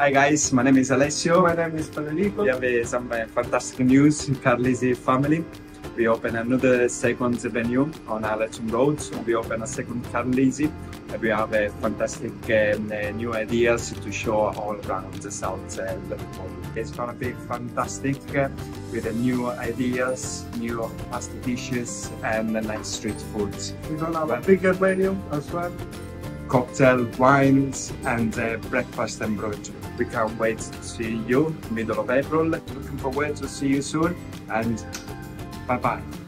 Hi guys, my name is Alessio. My name is Federico. We have some fantastic news in Carlisi family. We open another second venue on Allerton Road. So we open a second Carlisi. We have fantastic new ideas to show all around the South Liverpool. It's gonna be fantastic with new ideas, new pasta dishes and nice street foods. We're gonna have a bigger venue as well. Cocktail, wines and breakfast and brunch. We can't wait to see you middle of April. Looking forward to see you soon and bye-bye.